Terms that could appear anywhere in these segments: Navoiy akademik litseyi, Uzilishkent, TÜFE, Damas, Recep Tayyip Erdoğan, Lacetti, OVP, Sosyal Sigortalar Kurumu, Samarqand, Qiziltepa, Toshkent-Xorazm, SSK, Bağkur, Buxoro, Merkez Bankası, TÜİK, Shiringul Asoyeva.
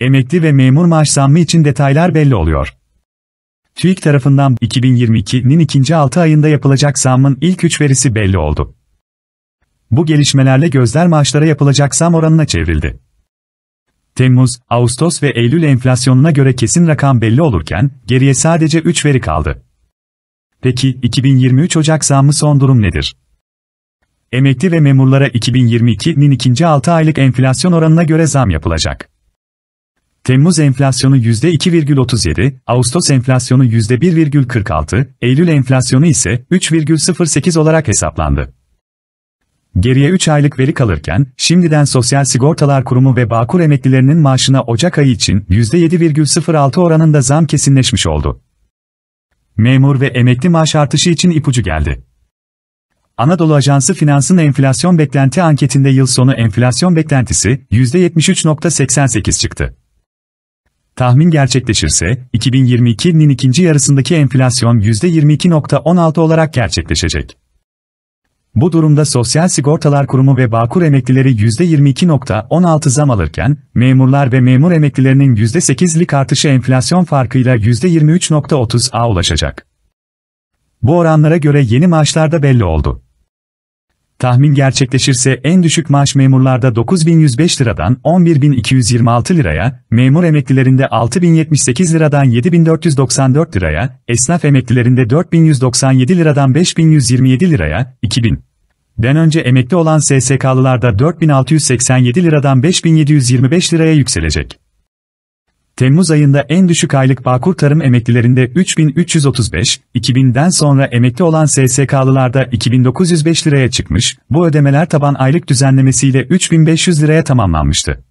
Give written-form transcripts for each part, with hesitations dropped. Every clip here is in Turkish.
Emekli ve memur maaş zammı için detaylar belli oluyor. TÜİK tarafından 2022'nin ikinci 6 ayında yapılacak zammın ilk 3 verisi belli oldu. Bu gelişmelerle gözler maaşlara yapılacak zam oranına çevrildi. Temmuz, Ağustos ve Eylül enflasyonuna göre kesin rakam belli olurken, geriye sadece 3 veri kaldı. Peki, 2023 Ocak zammı son durum nedir? Emekli ve memurlara 2022'nin ikinci 6 aylık enflasyon oranına göre zam yapılacak. Temmuz enflasyonu %2,37, Ağustos enflasyonu %1,46, Eylül enflasyonu ise 3,08 olarak hesaplandı. Geriye 3 aylık veri kalırken, şimdiden Sosyal Sigortalar Kurumu ve Bağkur emeklilerinin maaşına Ocak ayı için %7,06 oranında zam kesinleşmiş oldu. Memur ve emekli maaş artışı için ipucu geldi. Anadolu Ajansı Finans'ın enflasyon beklenti anketinde yıl sonu enflasyon beklentisi %73,88 çıktı. Tahmin gerçekleşirse, 2022'nin ikinci yarısındaki enflasyon %22,16 olarak gerçekleşecek. Bu durumda Sosyal Sigortalar Kurumu ve Bağkur emeklileri %22,16 zam alırken, memurlar ve memur emeklilerinin %8'lik artışı enflasyon farkıyla %23,30'a ulaşacak. Bu oranlara göre yeni maaşlar da belli oldu. Tahmin gerçekleşirse en düşük maaş memurlarda 9.105 liradan 11.226 liraya, memur emeklilerinde 6.078 liradan 7.494 liraya, esnaf emeklilerinde 4.197 liradan 5.127 liraya, 2000'den önce emekli olan SSK'lılarda 4.687 liradan 5.725 liraya yükselecek. Temmuz ayında en düşük aylık Bağkur tarım emeklilerinde 3.335, 2000'den sonra emekli olan SSK'lılarda 2.905 liraya çıkmış, bu ödemeler taban aylık düzenlemesiyle 3.500 liraya tamamlanmıştı.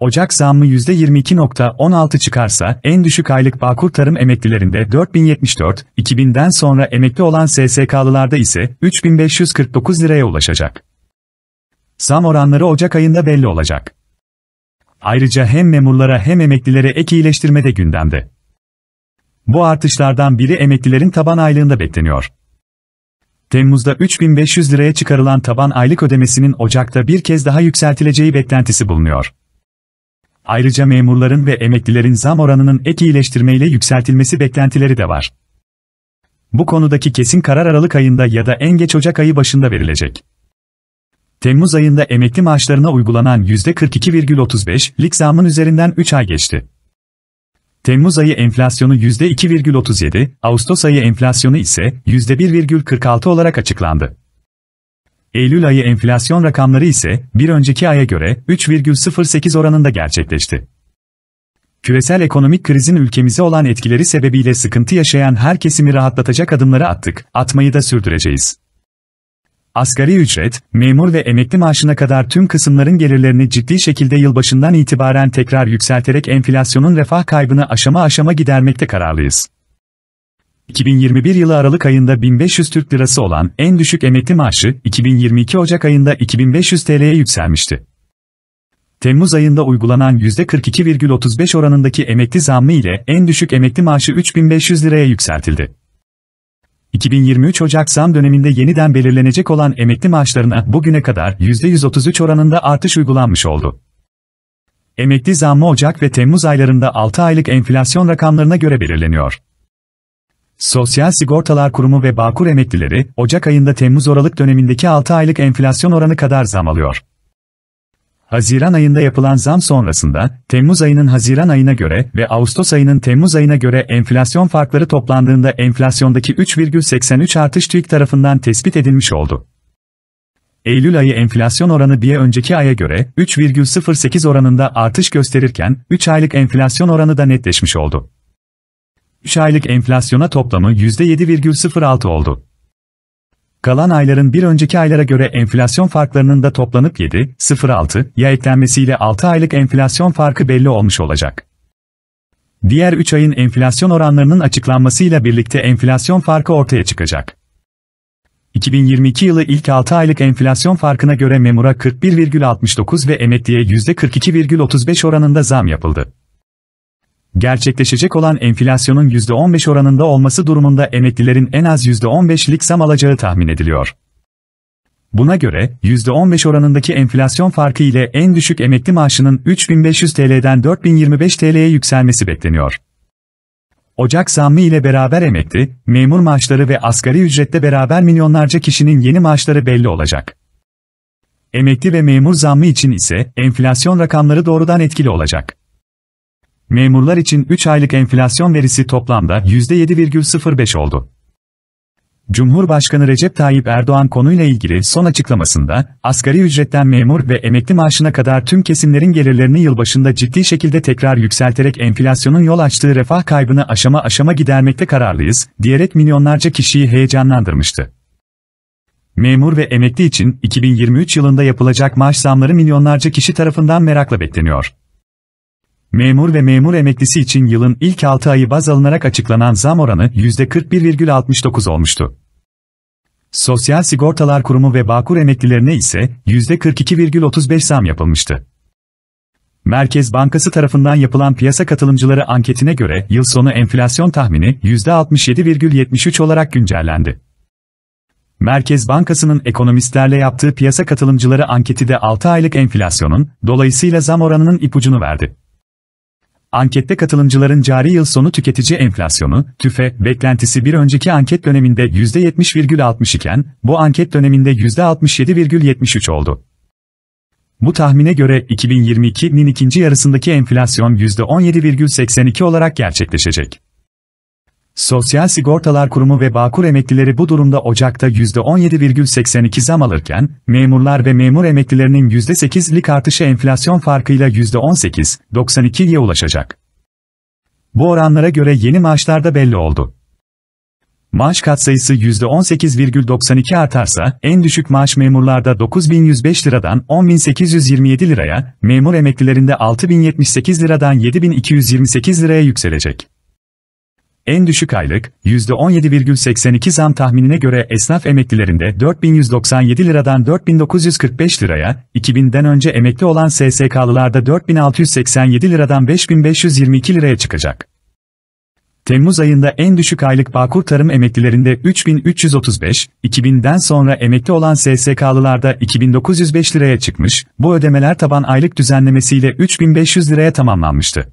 Ocak zammı %22,16 çıkarsa, en düşük aylık Bağkur tarım emeklilerinde 4.074, 2000'den sonra emekli olan SSK'lılarda ise 3.549 liraya ulaşacak. Zam oranları Ocak ayında belli olacak. Ayrıca hem memurlara hem emeklilere ek iyileştirme de gündemde. Bu artışlardan biri emeklilerin taban aylığında bekleniyor. Temmuz'da 3.500 liraya çıkarılan taban aylık ödemesinin Ocak'ta bir kez daha yükseltileceği beklentisi bulunuyor. Ayrıca memurların ve emeklilerin zam oranının ek iyileştirmeyle yükseltilmesi beklentileri de var. Bu konudaki kesin karar Aralık ayında ya da en geç Ocak ayı başında verilecek. Temmuz ayında emekli maaşlarına uygulanan %42,35'lik zammın üzerinden 3 ay geçti. Temmuz ayı enflasyonu %2,37, Ağustos ayı enflasyonu ise %1,46 olarak açıklandı. Eylül ayı enflasyon rakamları ise bir önceki aya göre 3,08 oranında gerçekleşti. Küresel ekonomik krizin ülkemize olan etkileri sebebiyle sıkıntı yaşayan her kesimi rahatlatacak adımları attık, atmayı da sürdüreceğiz. Asgari ücret, memur ve emekli maaşına kadar tüm kısımların gelirlerini ciddi şekilde yılbaşından itibaren tekrar yükselterek enflasyonun refah kaybını aşama aşama gidermekte kararlıyız. 2021 yılı Aralık ayında 1.500 Türk Lirası olan en düşük emekli maaşı, 2022 Ocak ayında 2.500 TL'ye yükselmişti. Temmuz ayında uygulanan %42,35 oranındaki emekli zammı ile en düşük emekli maaşı 3.500 liraya yükseltildi. 2023 Ocak zam döneminde yeniden belirlenecek olan emekli maaşlarına bugüne kadar %133 oranında artış uygulanmış oldu. Emekli zammı Ocak ve Temmuz aylarında 6 aylık enflasyon rakamlarına göre belirleniyor. Sosyal Sigortalar Kurumu ve Bağkur emeklileri, Ocak ayında Temmuz-Aralık dönemindeki 6 aylık enflasyon oranı kadar zam alıyor. Haziran ayında yapılan zam sonrasında, Temmuz ayının Haziran ayına göre ve Ağustos ayının Temmuz ayına göre enflasyon farkları toplandığında enflasyondaki 3,83 artış TÜİK tarafından tespit edilmiş oldu. Eylül ayı enflasyon oranı bir önceki aya göre 3,08 oranında artış gösterirken, 3 aylık enflasyon oranı da netleşmiş oldu. 3 aylık enflasyona toplamı %7,06 oldu. Kalan ayların bir önceki aylara göre enflasyon farklarının da toplanıp 7,06'ya eklenmesiyle 6 aylık enflasyon farkı belli olmuş olacak. Diğer 3 ayın enflasyon oranlarının açıklanmasıyla birlikte enflasyon farkı ortaya çıkacak. 2022 yılı ilk 6 aylık enflasyon farkına göre memura 41,69 ve emekliye %42,35 oranında zam yapıldı. Gerçekleşecek olan enflasyonun %15 oranında olması durumunda emeklilerin en az %15'lik zam alacağı tahmin ediliyor. Buna göre, %15 oranındaki enflasyon farkı ile en düşük emekli maaşının 3500 TL'den 4025 TL'ye yükselmesi bekleniyor. Ocak zammı ile beraber emekli, memur maaşları ve asgari ücretle beraber milyonlarca kişinin yeni maaşları belli olacak. Emekli ve memur zammı için ise enflasyon rakamları doğrudan etkili olacak. Memurlar için 3 aylık enflasyon verisi toplamda %7,05 oldu. Cumhurbaşkanı Recep Tayyip Erdoğan konuyla ilgili son açıklamasında, asgari ücretten memur ve emekli maaşına kadar tüm kesimlerin gelirlerini yılbaşında ciddi şekilde tekrar yükselterek enflasyonun yol açtığı refah kaybını aşama aşama gidermekte kararlıyız, diyerek milyonlarca kişiyi heyecanlandırmıştı. Memur ve emekli için 2023 yılında yapılacak maaş zamları milyonlarca kişi tarafından merakla bekleniyor. Memur ve memur emeklisi için yılın ilk 6 ayı baz alınarak açıklanan zam oranı %41,69 olmuştu. Sosyal Sigortalar Kurumu ve Bağkur emeklilerine ise %42,35 zam yapılmıştı. Merkez Bankası tarafından yapılan piyasa katılımcıları anketine göre yıl sonu enflasyon tahmini %67,73 olarak güncellendi. Merkez Bankası'nın ekonomistlerle yaptığı piyasa katılımcıları anketi de 6 aylık enflasyonun, dolayısıyla zam oranının ipucunu verdi. Ankette katılımcıların cari yıl sonu tüketici enflasyonu, TÜFE, beklentisi bir önceki anket döneminde %70,60 iken, bu anket döneminde %67,73 oldu. Bu tahmine göre 2022'nin ikinci yarısındaki enflasyon %17,82 olarak gerçekleşecek. Sosyal Sigortalar Kurumu ve Bağkur emeklileri bu durumda Ocak'ta %17,82 zam alırken, memurlar ve memur emeklilerinin %8'lik artışı enflasyon farkıyla %18,92'ye ulaşacak. Bu oranlara göre yeni maaşlar da belli oldu. Maaş katsayısı %18,92 artarsa, en düşük maaş memurlarda 9.105 liradan 10.827 liraya, memur emeklilerinde 6.078 liradan 7.228 liraya yükselecek. En düşük aylık, %17,82 zam tahminine göre esnaf emeklilerinde 4.197 liradan 4.945 liraya, 2000'den önce emekli olan SSK'lılarda 4.687 liradan 5.522 liraya çıkacak. Temmuz ayında en düşük aylık Bağkur tarım emeklilerinde 3.335, 2000'den sonra emekli olan SSK'lılarda 2.905 liraya çıkmış, bu ödemeler taban aylık düzenlemesiyle 3.500 liraya tamamlanmıştı.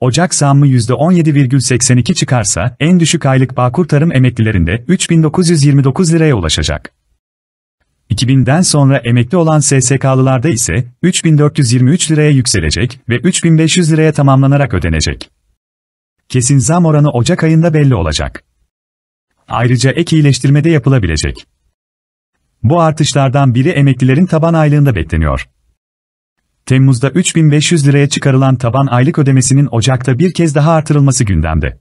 Ocak zammı %17,82 çıkarsa, en düşük aylık Bağkur tarım emeklilerinde 3.929 liraya ulaşacak. 2000'den sonra emekli olan SSK'lılarda ise 3.423 liraya yükselecek ve 3.500 liraya tamamlanarak ödenecek. Kesin zam oranı Ocak ayında belli olacak. Ayrıca ek iyileştirme de yapılabilecek. Bu artışlardan biri emeklilerin taban aylığında bekleniyor. Temmuz'da 3.500 liraya çıkarılan taban aylık ödemesinin Ocak'ta bir kez daha artırılması gündemde.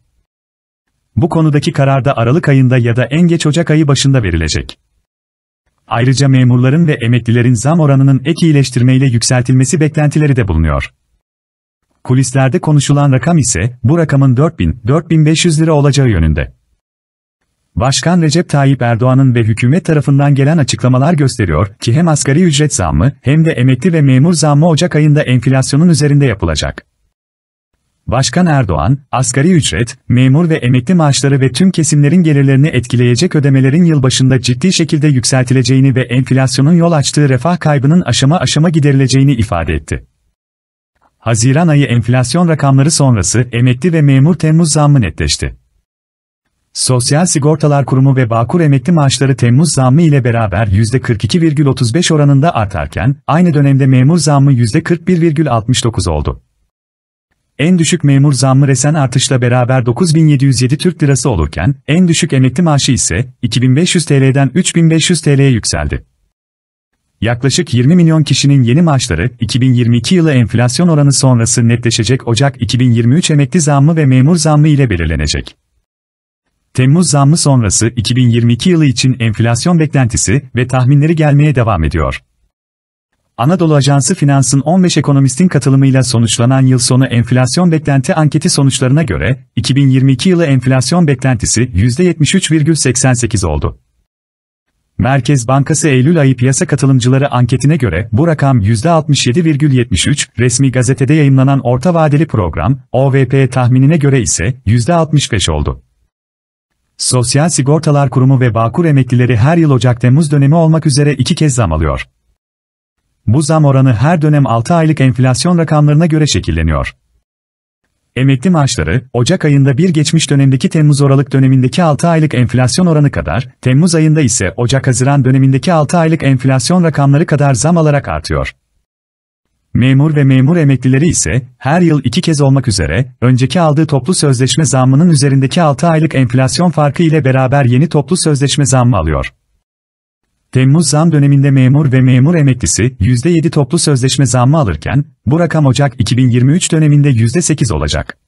Bu konudaki karar da Aralık ayında ya da en geç Ocak ayı başında verilecek. Ayrıca memurların ve emeklilerin zam oranının ek iyileştirmeyle yükseltilmesi beklentileri de bulunuyor. Kulislerde konuşulan rakam ise bu rakamın 4.000-4.500 lira olacağı yönünde. Başkan Recep Tayyip Erdoğan'ın ve hükümet tarafından gelen açıklamalar gösteriyor ki hem asgari ücret zammı hem de emekli ve memur zammı Ocak ayında enflasyonun üzerinde yapılacak. Başkan Erdoğan, asgari ücret, memur ve emekli maaşları ve tüm kesimlerin gelirlerini etkileyecek ödemelerin yılbaşında ciddi şekilde yükseltileceğini ve enflasyonun yol açtığı refah kaybının aşama aşama giderileceğini ifade etti. Haziran ayı enflasyon rakamları sonrası emekli ve memur Temmuz zammı netleşti. Sosyal Sigortalar Kurumu ve Bağkur emekli maaşları Temmuz zammı ile beraber %42,35 oranında artarken, aynı dönemde memur zammı %41,69 oldu. En düşük memur zammı resen artışla beraber 9.707 Türk Lirası olurken, en düşük emekli maaşı ise 2.500 TL'den 3.500 TL'ye yükseldi. Yaklaşık 20 milyon kişinin yeni maaşları, 2022 yılı enflasyon oranı sonrası netleşecek Ocak 2023 emekli zammı ve memur zammı ile belirlenecek. Temmuz zammı sonrası 2022 yılı için enflasyon beklentisi ve tahminleri gelmeye devam ediyor. Anadolu Ajansı Finans'ın 15 ekonomistin katılımıyla sonuçlanan yıl sonu enflasyon beklenti anketi sonuçlarına göre, 2022 yılı enflasyon beklentisi %73,88 oldu. Merkez Bankası Eylül ayı piyasa katılımcıları anketine göre bu rakam %67,73, resmi gazetede yayımlanan orta vadeli program, OVP tahminine göre ise %65 oldu. Sosyal Sigortalar Kurumu ve Bağkur emeklileri her yıl Ocak-Temmuz dönemi olmak üzere 2 kez zam alıyor. Bu zam oranı her dönem 6 aylık enflasyon rakamlarına göre şekilleniyor. Emekli maaşları, Ocak ayında bir geçmiş dönemdeki Temmuz-Aralık dönemindeki 6 aylık enflasyon oranı kadar, Temmuz ayında ise Ocak-Haziran dönemindeki 6 aylık enflasyon rakamları kadar zam alarak artıyor. Memur ve memur emeklileri ise, her yıl 2 kez olmak üzere, önceki aldığı toplu sözleşme zammının üzerindeki 6 aylık enflasyon farkı ile beraber yeni toplu sözleşme zammı alıyor. Temmuz zam döneminde memur ve memur emeklisi %7 toplu sözleşme zammı alırken, bu rakam Ocak 2023 döneminde %8 olacak.